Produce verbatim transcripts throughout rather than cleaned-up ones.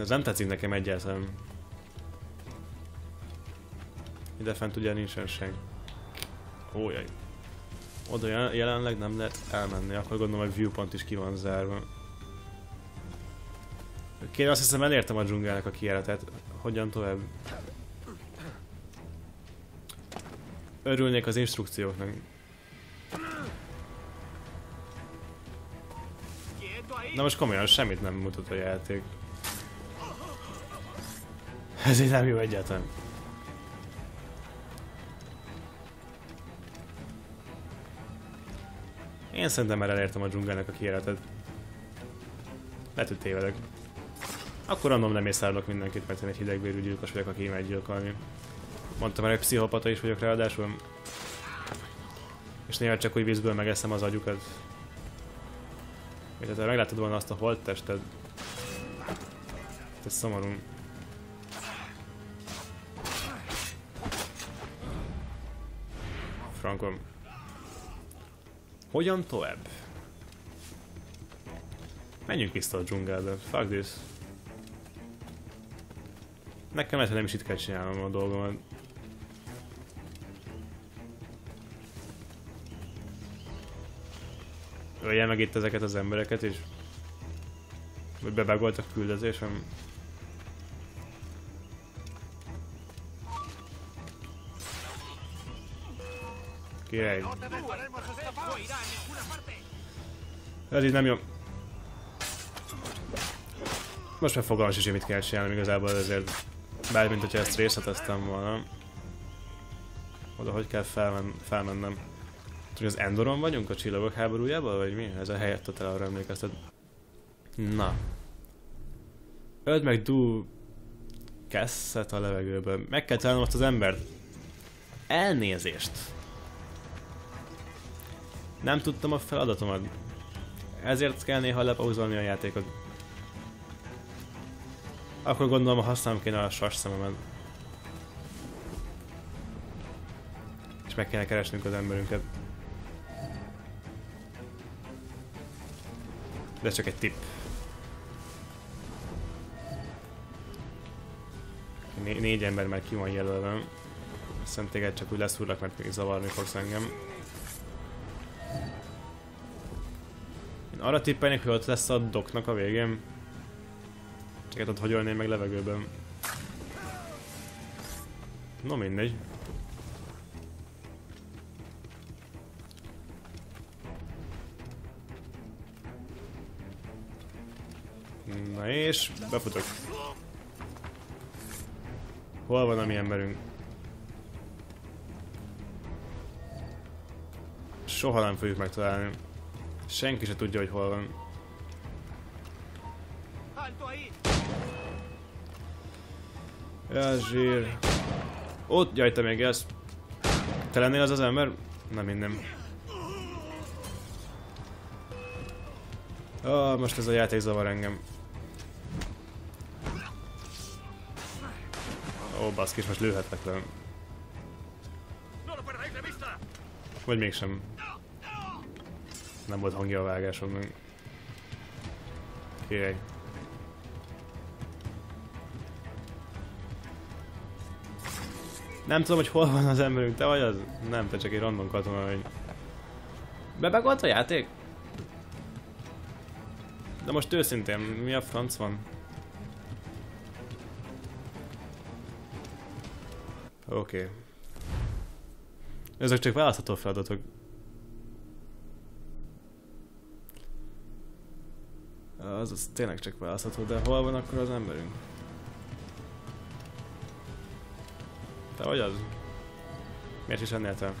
Ez nem tetszik nekem egyáltalán. Ide fent ugye nincsen senki. Ó, jaj. Oda jelenleg nem lehet elmenni, akkor gondolom, hogy viewpont is ki van zárva. Kéne, azt hiszem elértem a dzsungelnek a kijáratát. Hogyan tovább? Örülnék az instrukcióknak. Na most komolyan semmit nem mutat a játék. Ez így nem jó egyáltalán. Én szerintem már elértem a dzsungelnek a kijáratát. Lehet, hogy tévedek. Akkor random nem észlelök mindenkit, mert én egy hidegbérű gyilkos vagyok, aki imád gyilkolni. Mondtam már, hogy pszichopata is vagyok ráadásul. És néha csak úgy vízből megeszem az agyukat. És hát meglátod volna azt a holttested. Ez szomorú. Frankom. Hogyan tovább? Menjünk vissza a dzsungelbe. Fuck this. Nekem lehet, hogy nem is itt kell csinálnom a dolgomat. Ölje meg itt ezeket az embereket is. Hogy bebegoltak küldezésem. Király. Ez így nem jó. Most már fogalmas is, hogy mit kell csinálnom igazából ezért. Bár mint hogyha ezt részleteztem volna. Oda hogy kell felmen felmennem? Csak az Endoron vagyunk a csillagok háborújában, vagy mi? Ez a helyet totál arra emlékeztet. Na. Öld meg dú... Kesset a levegőben. Meg kell találnom azt az embert. Elnézést. Nem tudtam a feladatomat. Ezért kell néha lepauzolni a játékot. Akkor gondolom, ha használom kéne a sas szememet. És meg kéne keresnünk az emberünket. De csak egy tipp. Né négy ember már ki van jelölve. Aztán téged csak úgy leszúrlak, mert még zavarni fogsz engem. Én arra tippelnék, hogy ott lesz a doknak a végén. Csak ott hagyolném meg levegőben. No mindegy. Na és befutok. Hol van a mi emberünk? Soha nem fogjuk megtalálni. Senki se tudja, hogy hol van. Ja, zsír. Ott, jaj, te még ez. Te lennél az az ember? Nem, én nem. Ah, most ez a játék zavar engem. Ó, baszkis, most lőhetlek le. Vagy mégsem. Nem volt hangja a vágásomnak. Király. Nem tudom, hogy hol van az emberünk, te vagy az? Nem, te csak egy random katona vagy. Bebegolt a játék? De most őszintén, mi a franc van? Oké. Okay. Ezek csak választható feladatok. Az, az tényleg csak választható, de hol van akkor az emberünk? Te vagy az? Miért is ennél te?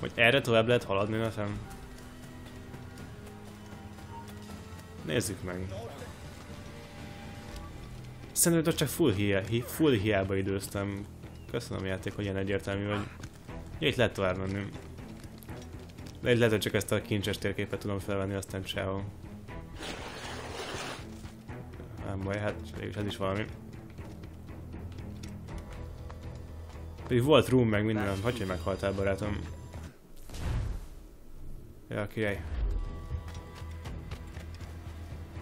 Hogy erre tovább lehet haladni, nekem? Nézzük meg. Szerintem csak full, hiá full hiába időztem. Köszönöm a játék, hogy ilyen egyértelmű vagy. Ja, itt lehet tovább menni. De így lehet, hogy csak ezt a kincses térképet tudom felvenni, aztán csáó. Nem baj, hát ez is valami. Pedig volt room meg minden, hagyj, hogy meghaltál, barátom. Ja, király.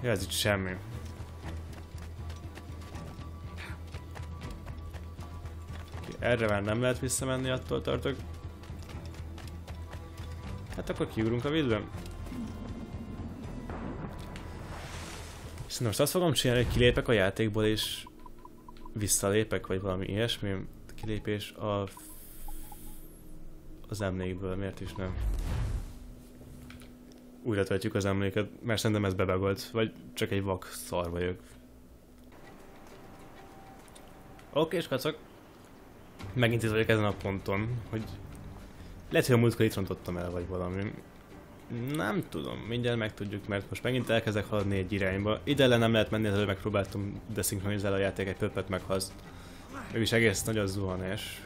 Ja, ez itt semmi. Erre már nem lehet visszamenni, attól tartok. Hát akkor kiugrunk a vízben. És most azt fogom csinálni, hogy kilépek a játékból és visszalépek, vagy valami ilyesmi. Kilépés a... az emlékből, miért is nem? Újra töltjük az emléket, mert szerintem ez bebagolt, vagy csak egy vak szar vagyok. Oké, és kacok. Megint itt vagyok ezen a ponton, hogy lehet, hogy a múltkor itt rontottam el, vagy valami. Nem tudom, mindjárt megtudjuk, mert most megint elkezdek haladni egy irányba. Ide le nem lehet menni, ezzel megpróbáltam deszinkronizálni a játék egy pöppet meghaz. Mégis egész nagy a zuhanás.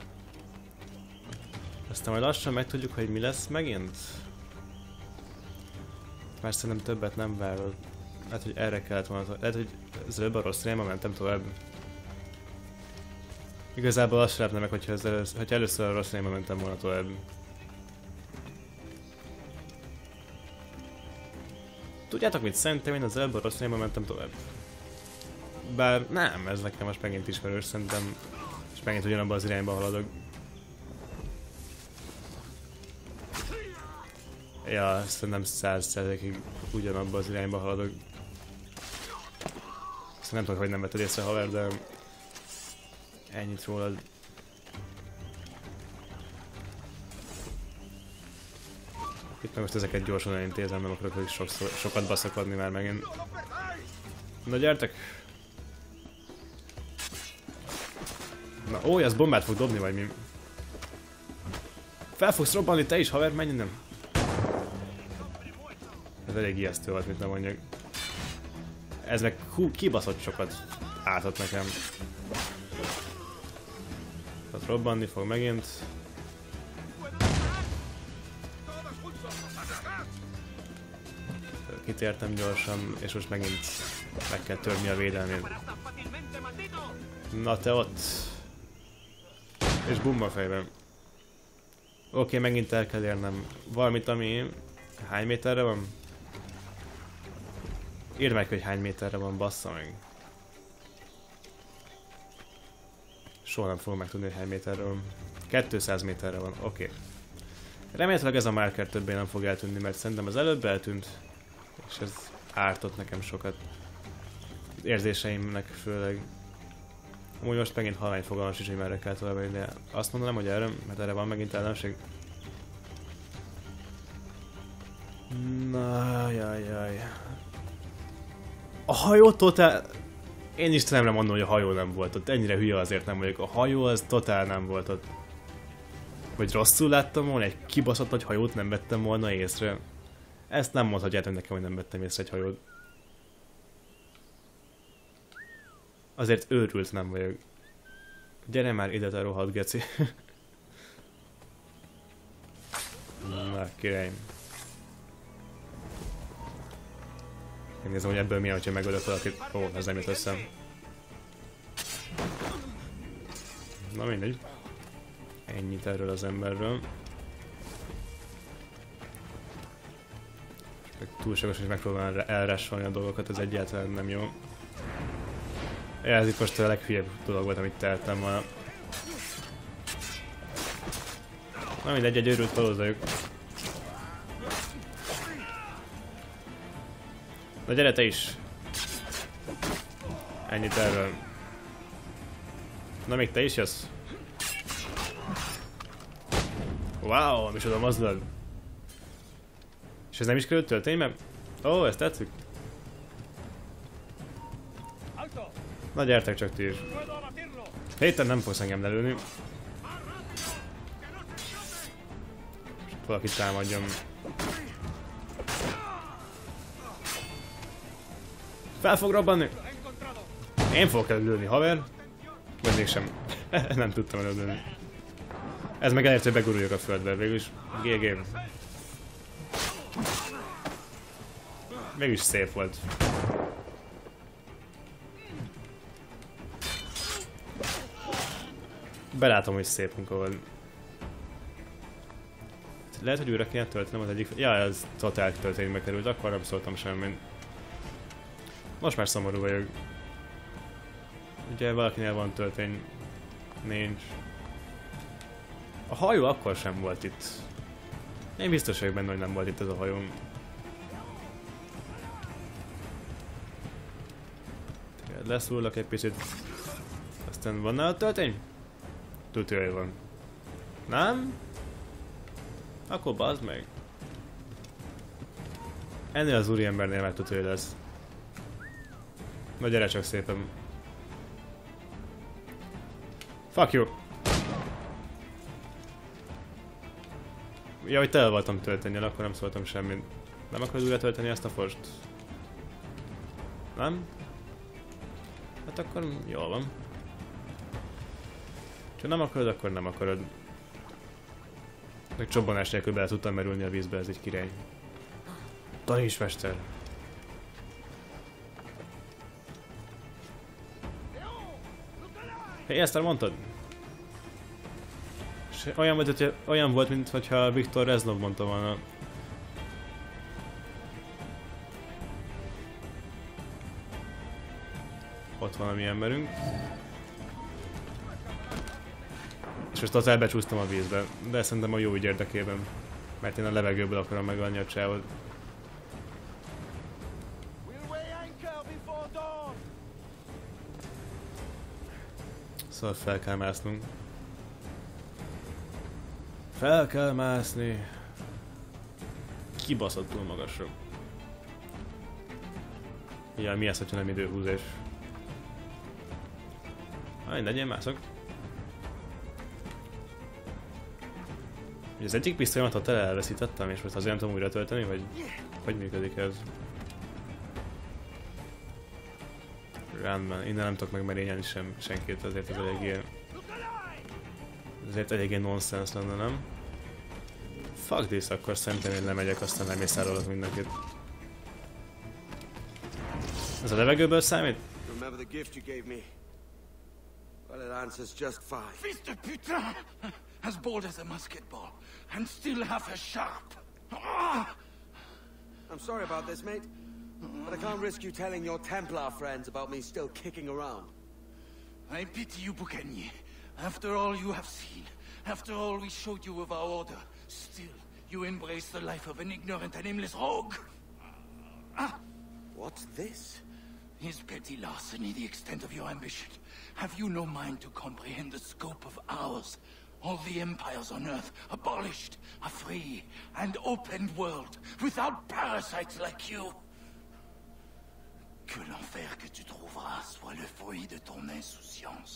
Aztán majd lassan megtudjuk, hogy mi lesz megint. Már szerintem többet nem várod. Lehet, hogy erre kellett volna, lehet, hogy ezzel a rossz irányba mentem tovább. Igazából azt sem lepne meg, hogyha, elősz, hogyha először a rossz irányba mentem volna tovább. Tudjátok mit? Szerintem én az előbb a rossz irányba mentem tovább. Bár nem, ez nekem most megint ismerős, szerintem. És megint ugyanabban az irányba haladok. Ja, szerintem száz százalékig ugyanabban az irányba haladok. Aztán nem tudok, hogy nem vetted észre, haver, de... ennyit rólad. Itt meg most ezeket gyorsan elintézem, nem akarok, hogy sokszor, sokat baszakodni már megint. Na gyertek! Na ó, ez bombát fog dobni, vagy mi? Fel fogsz robbanni te is, haver, menj innen! Ez elég ijesztő volt, mint nem mondjuk. Ez meg hú, kibaszott sokat ártott nekem. Tehát robbanni fog megint. Kitértem gyorsan, és most megint meg kell törni a védelmét. Na te ott! És bumba fejben. Oké, megint el kell érnem valamit, ami... hány méterre van? Írd meg, hogy hány méterre van, bassza meg. Soha nem fogom megtudni, hogy hány méterre van. kétszáz méterre van, oké. Okay. Remélhetőleg ez a marker többé nem fog eltűnni, mert szerintem az előbb eltűnt. És ez ártott nekem sokat. Az érzéseimnek főleg. Amúgy most megint halvány fogalmas is, hogy merre kell tovább menni, de azt mondanám, hogy erre, mert erre van megint ellenség. Na, jaj, jaj. A hajó totál... én is nem mondom, hogy a hajó nem volt ott. Ennyire hülye azért nem vagyok. A hajó az totál nem volt ott. Vagy rosszul láttam volna? Egy kibaszott nagy hajót nem vettem volna észre. Ezt nem mondhatjátok nekem, hogy nem vettem észre egy hajót. Azért őrült nem vagyok. Gyere már ide, te rohadt geci. Na, királyim. Megnézem, hogy ebből mi, hogyha megölök valakit. Ó, ez nem jött össze. Na mindegy. Ennyit erről az emberről. Túlságosan is megpróbálom elrássolni a dolgokat, ez egyáltalán nem jó. Ja, ez itt most a leghülyebb dolog volt, amit tehettem volna. Na mindegy, egy őrült valózajok. Na gyere te is! Ennyit erről. Na még te is jössz? Wow, micsoda mazlad! És ez nem is került tölténybe? Ó, oh, ezt tetszik! Na gyertek csak ti is! Héten nem fogsz engem lelőni. Valaki támadjon. Fel fog robbanni! Én fogok előlni, haver! Vagy mégsem. Nem tudtam előlni. Ez meg elért, hogy beguruljak a földbe, végülis gé gé. Mégis szép volt. Belátom, hogy szép munka volt. Lehet, hogy újra kéne töltenem az egyik... ja, ez totál tölténybe került, akkor nem szóltam semmit. Most már szomorú vagyok. Ugye valakinél van töltény. Nincs. A hajó akkor sem volt itt. Én biztos vagyok benne, hogy nem volt itt ez a hajó. Leszúrlak egy picit. Aztán van nála töltény? Tudja, hogy van. Nem? Akkor bazd meg. Ennél az úriembernél meg tudja, hogy lesz. Na gyere csak szépen. Fuck you! Ja, hogy tele voltam töltennyel, akkor nem szóltam semmit. Nem akarod újra tölteni ezt a fost? Nem? Hát akkor jól van. Ha nem akarod, akkor nem akarod. Meg csobbanás nélkül bele tudtam merülni a vízbe, ez egy király. Taníts, mester! Hey, ezt már mondtad? És olyan volt, hogy, olyan volt, mintha Viktor Reznov mondta volna. Ott van a mi emberünk. És most aztán becsúsztam a vízbe, de szerintem a jó ügy érdekében. Mert én a levegőből akarom megölni a csávot. Szóval fel kell másznunk. Fel kell mászni. Kibaszott túl magasra. Ja, mi ez, hogyha nem időhúzás? Ha mindegy, én mászok. Az egyik pisztolyomat a tele elveszítettem, és most azért nem tudom újra tölteni, vagy hogy működik ez? Rendben, innen nem tudok megmerényelni sem senkit, azért ez eléggé... Ezért eléggé nonsens lenne, nem? Fuck this, akkor szerintem én lemegyek, aztán nem észárolok mindenkit. Ez a levegőből számít? Well, it answers just fine. Mister Putain! As bold as a musket ball, and still half as sharp. I'm sorry about this, mate, but I can't risk you telling your Templar friends about me still kicking around. I pity you, Boucanier. After all you have seen, after all we showed you of our order, still you embrace the life of an ignorant and aimless rogue. Ah! What's this? His petty larceny, the extent of your ambition. Have you no mind to comprehend the scope of ours? All the empires on Earth abolished, a free and open world, without parasites like you. Que l'enfer que tu trouveras soit le fruit de ton insouciance.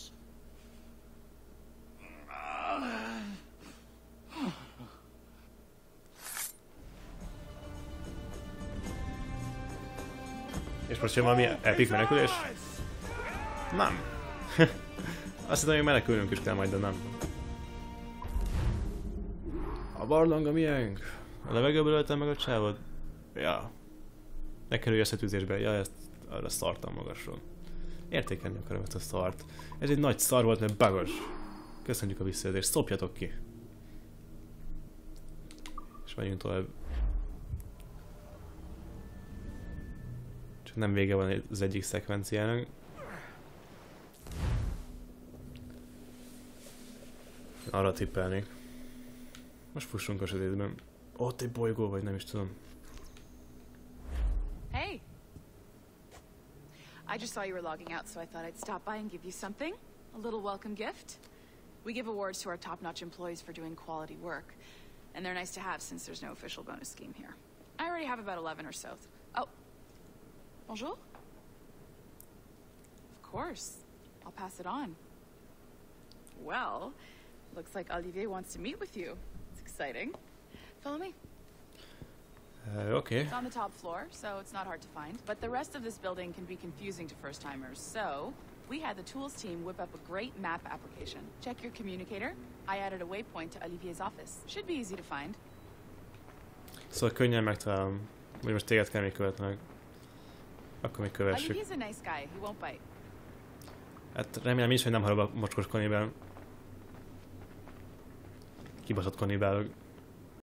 És most jön valami epic menekülés? Nem. Azt hiszem, hogy menekülnünk is kell majd, de nem. A barlang a miénk. A levegőből öltem meg a csávod? Ja. Ne kerülj összetűzésbe. Ja, ezt arra szartam magasról. Értékelni akarom ezt a szart. Ez egy nagy szar volt, mert bagos. Köszönjük a visszajelzést. Szopjatok ki. És megyünk tovább. Csak nem vége van az egyik szekvenciának. Arra tippelnék. Most fussunk a sötétben. Ott egy bolygó vagy, nem is tudom. Hey! I just saw you were logging out, so I thought I'd stop by and give you something. A little welcome gift. We give awards to our top-notch employees for doing quality work. And they're nice to have since there's no official bonus scheme here. I already have about eleven or so. Oh. Bonjour? Of course. I'll pass it on. Well, looks like Olivier wants to meet with you. Exciting. Follow me. Uh, okay. It's on the top floor, so it's not hard to find. But the rest of this building can be confusing to first-timers, so we had the tools team whip up a great map application. Check your communicator. I added a waypoint to Olivier's office. Should be easy to find. Szóval könnyen megtalálom, hogy most téged kell még követnek. Akkor még kövessük. Olivier's a nice guy. He won't bite. Hát remélem is, hogy nem harap a mocskos kanibál. Kibaszott kanibálok.